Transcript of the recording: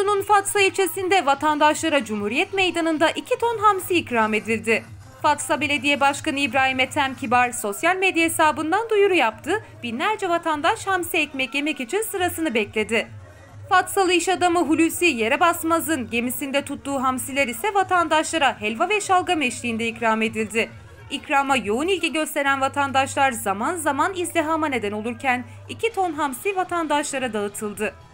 Ordu'nun Fatsa ilçesinde vatandaşlara Cumhuriyet Meydanı'nda 2 ton hamsi ikram edildi. Fatsa Belediye Başkanı İbrahim Ethem Kibar sosyal medya hesabından duyuru yaptı. Binlerce vatandaş hamsi ekmek yemek için sırasını bekledi. Fatsalı iş adamı Hulusi Yerebasmaz'ın gemisinde tuttuğu hamsiler ise vatandaşlara helva ve şalgam eşliğinde ikram edildi. İkrama yoğun ilgi gösteren vatandaşlar zaman zaman izdihama neden olurken 2 ton hamsi vatandaşlara dağıtıldı.